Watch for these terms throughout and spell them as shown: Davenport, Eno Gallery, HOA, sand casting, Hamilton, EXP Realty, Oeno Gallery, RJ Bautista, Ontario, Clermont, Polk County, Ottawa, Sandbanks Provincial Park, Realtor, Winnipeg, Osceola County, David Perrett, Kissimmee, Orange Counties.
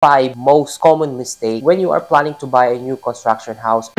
5 most common mistakes when you are planning to buy a new construction house.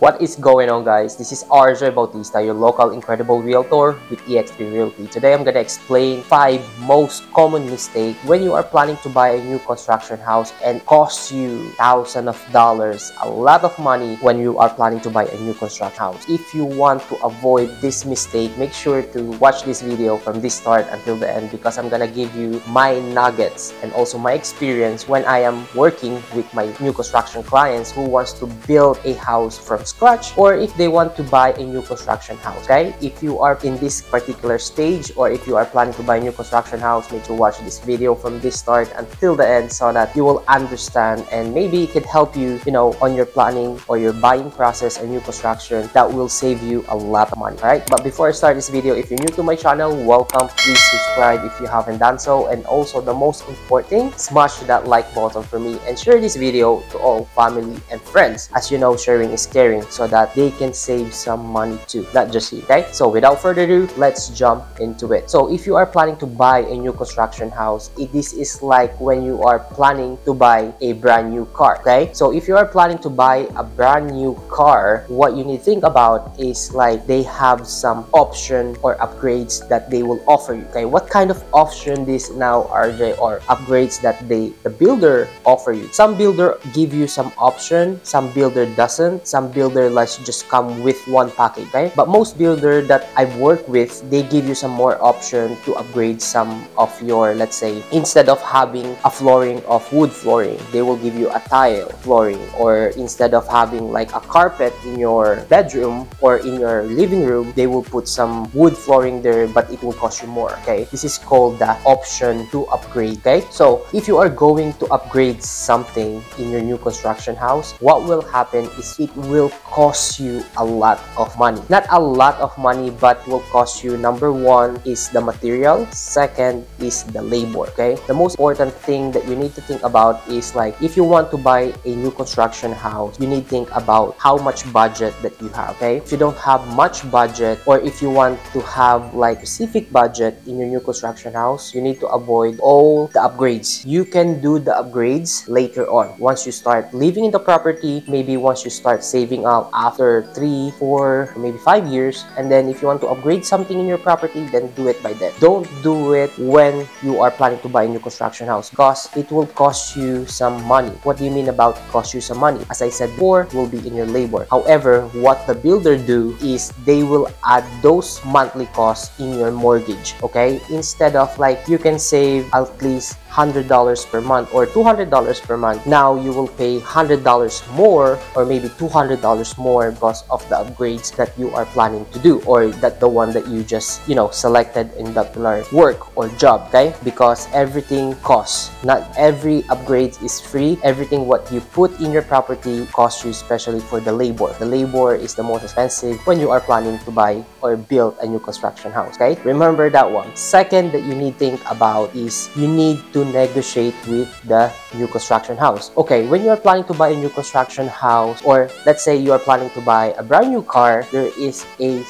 What is going on, guys? This is RJ Bautista, your local incredible realtor with EXP Realty. Today I'm gonna explain 5 most common mistakes when you are planning to buy a new construction house and costs you thousands of dollars, a lot of money when you are planning to buy a new construction house. If you want to avoid this mistake, make sure to watch this video from the start until the end, because I'm gonna give you my nuggets and also my experience when I am working with my new construction clients who wants to build a house from scratch, or if they want to buy a new construction house. Okay, if you are in this particular stage or if you are planning to buy a new construction house, make sure watch this video from this start until the end so that you will understand, and maybe it could help you, you know, on your planning or your buying process and new construction that will save you a lot of money. All right, but before I start this video, if you're new to my channel, welcome. Please subscribe if you haven't done so, and also the most important thing, smash that like button for me and share this video to all family and friends. As you know, sharing is caring, so that they can save some money too, not just you. Okay, so without further ado, let's jump into it. So if you are planning to buy a new construction house, this is like when you are planning to buy a brand new car. Okay, so if you are planning to buy a brand new car, what you need to think about is like they have some option or upgrades that they will offer you. Okay, what kind of option this now, RJ, or upgrades that the builder offer you? Some builder give you some option, some builder doesn't, some builder let's just come with one package. Okay, but most builder that I've worked with, they give you some more option to upgrade some of your, let's say, instead of having a flooring of wood flooring, they will give you a tile flooring, or instead of having like a carpet in your bedroom or in your living room, they will put some wood flooring there, but it will cost you more. Okay, this is called the option to upgrade. Okay, so if you are going to upgrade something in your new construction house, what will happen is it will cost you a lot of money. Not a lot of money, but will cost you, number one is the material, second is the labor. Okay, the most important thing that you need to think about is like if you want to buy a new construction house, you need to think about how much budget that you have. Okay, if you don't have much budget, or if you want to have like specific budget in your new construction house, you need to avoid all the upgrades. You can do the upgrades later on once you start living in the property, maybe once you start saving up after 3, 4, maybe 5 years, and then if you want to upgrade something in your property, then do it by then. Don't do it when you are planning to buy a new construction house, because it will cost you some money. What do you mean about cost you some money? As I said before, it will be in your labor. However, what the builder do is they will add those monthly costs in your mortgage. Okay, instead of like you can save at least $100 per month or $200 per month, now you will pay $100 more or maybe $200 more because of the upgrades that you are planning to do, or that the one that you just, you know, selected in that work or job. Okay, because everything costs. Not every upgrade is free. Everything what you put in your property costs you, especially for the labor. The labor is the most expensive when you are planning to buy or build a new construction house. Okay, remember that one. Second that you need to think about is you need to negotiate with the new construction house. Okay, when you are planning to buy a new construction house, or let's say you are planning to buy a brand new car, there is a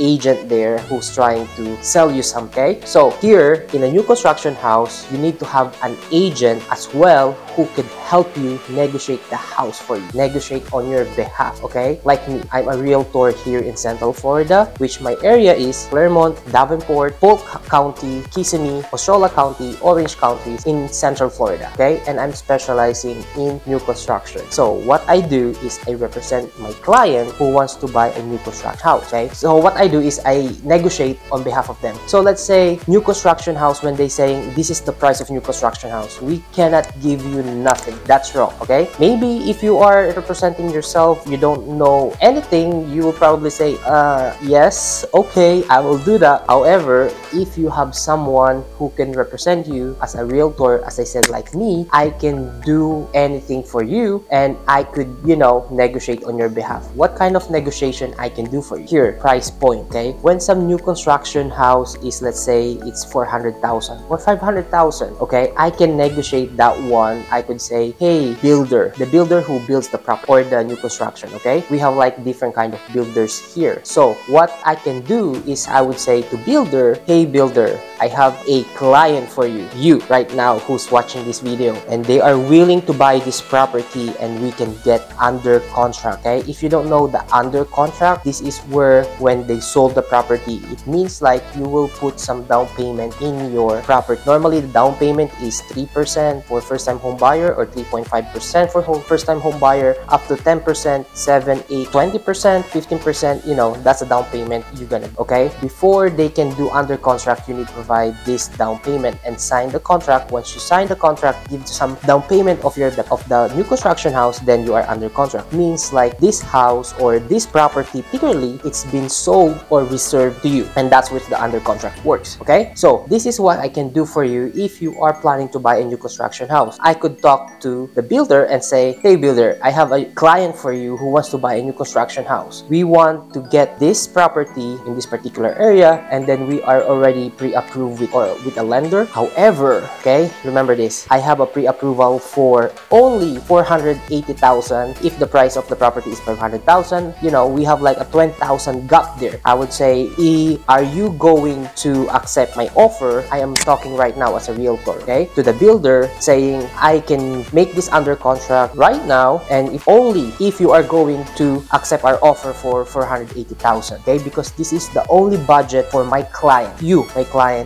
agent there who's trying to sell you some. Okay, so here in a new construction house, you need to have an agent as well who could help you negotiate the house for you, negotiate on your behalf. Okay, like me, I'm a realtor here in Central Florida, which my area is Clermont, Davenport, Polk County, Kissimmee, Osceola County, Orange Counties in Central Florida. Okay, and I'm specializing in new construction. So what I do is I represent my client who wants to buy a new construction house. Okay, so what I do is I negotiate on behalf of them. So let's say new construction house, when they saying this is the price of new construction house, we cannot give you nothing. That's wrong. Okay, maybe if you are representing yourself, you don't know anything, you will probably say yes, okay, I will do that. However, if you have someone who can represent you as a realtor, as I said, like me, I can do anything for you, and I could, you know, negotiate on your behalf, what kind of negotiation I can do for you. Here, price point, okay? When some new construction house is, let's say, it's 400,000 or 500,000, okay, I can negotiate that one. I could say, hey, builder, the builder who builds the property or the new construction, okay? We have like different kind of builders here. So what I can do is I would say to builder, hey builder, I have a client for you, right now who's watching this video, and they are willing to buy this property and we can get under contract, okay? If you don't know the under contract, this is where when they sold the property, it means like you will put some down payment in your property. Normally the down payment is 3% for first-time home buyer or 3.5% for first-time home buyer, up to 10%, 7, 8, 20%, 15%, you know, that's a down payment you're gonna, okay? Before they can do under contract, you need to provide this down payment and sign the contract. Once you sign the contract, give some down payment of your the new construction house, then you are under contract. Means like this house or this property, particularly, it's been sold or reserved to you, and that's what the under contract works, okay? So this is what I can do for you if you are planning to buy a new construction house. I could talk to the builder and say, hey builder, I have a client for you who wants to buy a new construction house. We want to get this property in this particular area, and then we are already pre-approved with a lender. However, okay, remember this, I have a pre-approval for only 480,000 if the price of the property is 500,000. You know, we have like a 20,000 gap there. I would say, are you going to accept my offer? I am talking right now as a realtor, okay, to the builder, saying I can make this under contract right now, and if only if you are going to accept our offer for 480,000, okay, because this is the only budget for my client,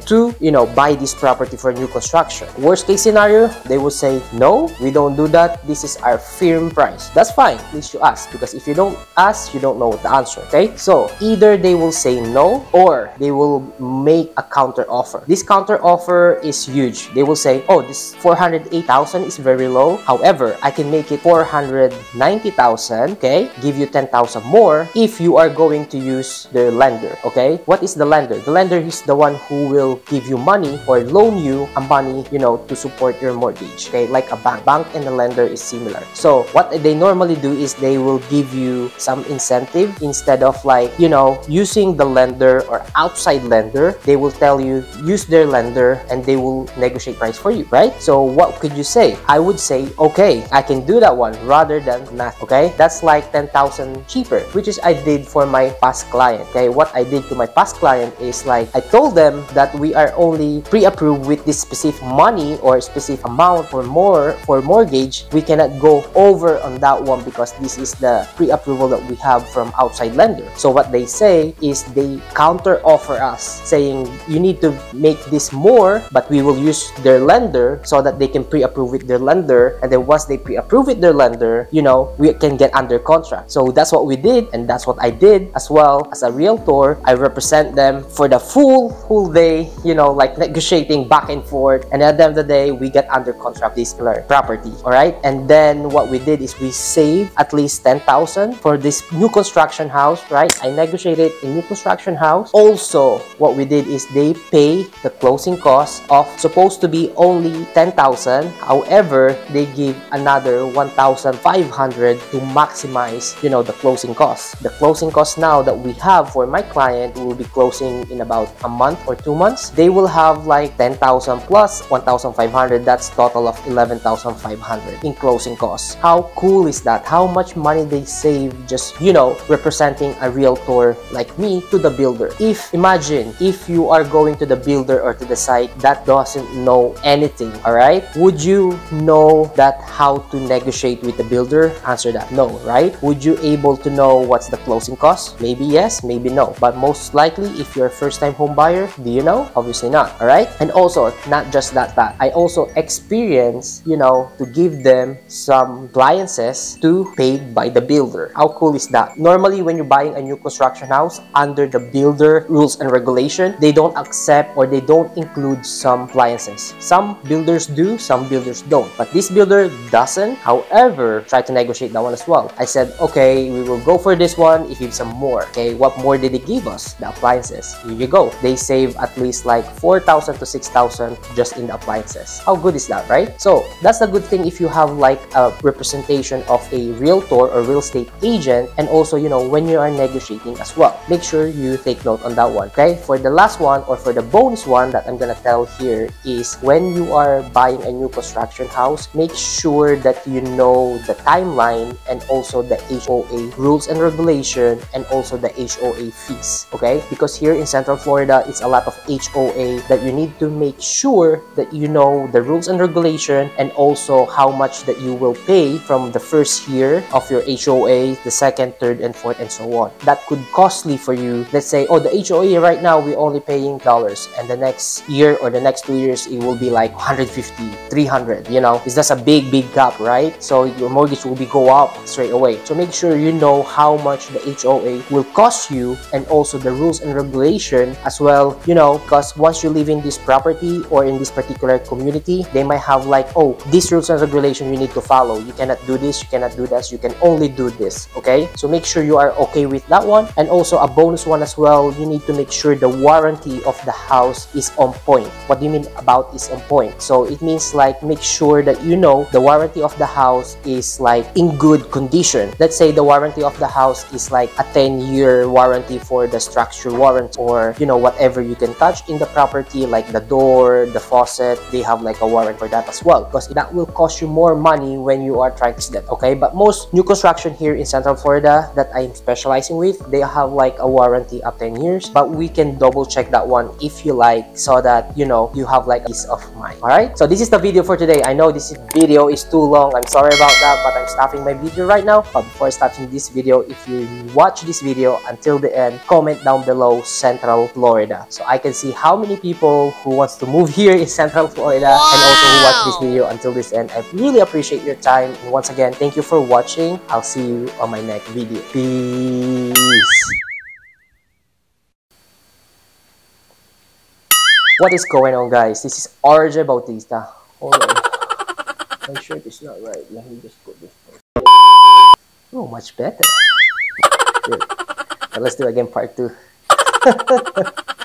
to, you know, buy this property for new construction. Worst case scenario, they will say, no, we don't do that, this is our firm price. That's fine, at least you ask, because if you don't ask, you don't know the answer, okay? So either they will say no, or they will make a counter offer. This counter offer is huge. They will say, oh, this 408,000 is very low, however, I can make it 490,000, okay, give you 10,000 more if you are going to use the lender, okay? What is the lender? The lender is the one who will give you money or loan you a money, you know, to support your mortgage, okay? Like a bank. Bank and the lender is similar. So what they normally do is they will give you some incentive instead of, like, you know, using the lender or outside lender. They will tell you use their lender and they will negotiate price for you, right? So what could you say? I would say, okay, I can do that one rather than not, okay? That's like 10,000 cheaper, which is I did for my past client, okay? What I did to my past client is, like, I told them that we are only pre-approved with this specific money or specific amount for more for mortgage. We cannot go over on that one because this is the pre-approval that we have from outside lender. So what they say is they counter offer us, saying you need to make this more, but we will use their lender so that they can pre-approve with their lender, and then once they pre-approve with their lender, you know, we can get under contract. So that's what we did, and that's what I did as well as a realtor. I represent them for the full day, you know, like negotiating back and forth, and at the end of the day, we get under contract this property, all right? And then what we did is we saved at least 10,000 for this new construction house, right? I negotiated a new construction house. Also, what we did is they pay the closing cost of supposed to be only 10,000. However, they give another 1,500 to maximize, you know, the closing cost. The closing cost now that we have for my client will be closing in about a month or 2 months. They will have like 10,000 plus 1,500. That's total of 11,500 in closing costs. How cool is that? How much money they save just, you know, representing a realtor like me to the builder. If, imagine, if you are going to the builder or to the site that doesn't know anything, all right? Would you know that how to negotiate with the builder? Answer that, no, right? Would you able to know what's the closing cost? Maybe yes, maybe no. But most likely, if you're a first-time home buyer, do you know? Obviously not, all right? And also, not just that. I also experience, you know, to give them some appliances to paid by the builder. How cool is that? Normally, when you're buying a new construction house, under the builder rules and regulation, they don't accept or they don't include some appliances. Some builders do, some builders don't. But this builder doesn't. However, try to negotiate that one as well. I said, okay, we will go for this one if you give some more. Okay, what more did they give us? The appliances. Here you go. They save at least is like 4,000 to 6,000 just in the appliances. How good is that, right? So that's the good thing if you have like a representation of a realtor or real estate agent, and also, you know, when you are negotiating as well. Make sure you take note on that one, okay? For the last one, or for the bonus one that I'm gonna tell here, is when you are buying a new construction house, make sure that you know the timeline and also the HOA rules and regulation, and also the HOA fees, okay? Because here in Central Florida, it's a lot of HOA that you need to make sure that you know the rules and regulation, and also how much that you will pay from the first year of your HOA, the second, third, and fourth, and so on. That could costly for you. Let's say, oh, the HOA right now, we're only paying dollars, and the next year or the next 2 years, it will be like 150, 300, you know? It's just a big gap, right? So your mortgage will be go up straight away. So make sure you know how much the HOA will cost you, and also the rules and regulation as well, you know, because once you live in this property or in this particular community, they might have like, oh, these rules and regulation you need to follow. You cannot do this, you cannot do that, you can only do this, okay? So make sure you are okay with that one. And also a bonus one as well, you need to make sure the warranty of the house is on point. What do you mean about is on point? So it means like, make sure that you know the warranty of the house is like in good condition. Let's say the warranty of the house is like a 10-year warranty for the structure warranty, or you know, whatever you can touch in the property, like the door, the faucet, they have like a warrant for that as well, because that will cost you more money when you are trying to sell that, okay? But most new construction here in Central Florida that I'm specializing with, they have like a warranty of 10 years, but we can double check that one if you like, so that you know you have like peace of mind. All right, so this is the video for today. I know this video is too long, I'm sorry about that, but I'm stopping my video right now. But before starting this video, if you watch this video until the end, comment down below Central Florida, so I can see how many people who wants to move here in Central Florida, wow, and also who watch this video until this end. I really appreciate your time, and once again, thank you for watching. I'll see you on my next video. Peace. What is going on, guys? This is RJ Bautista. Hold on. My shirt is not right. Let me just put this on. Oh, much better. Good. Let's do again part 2.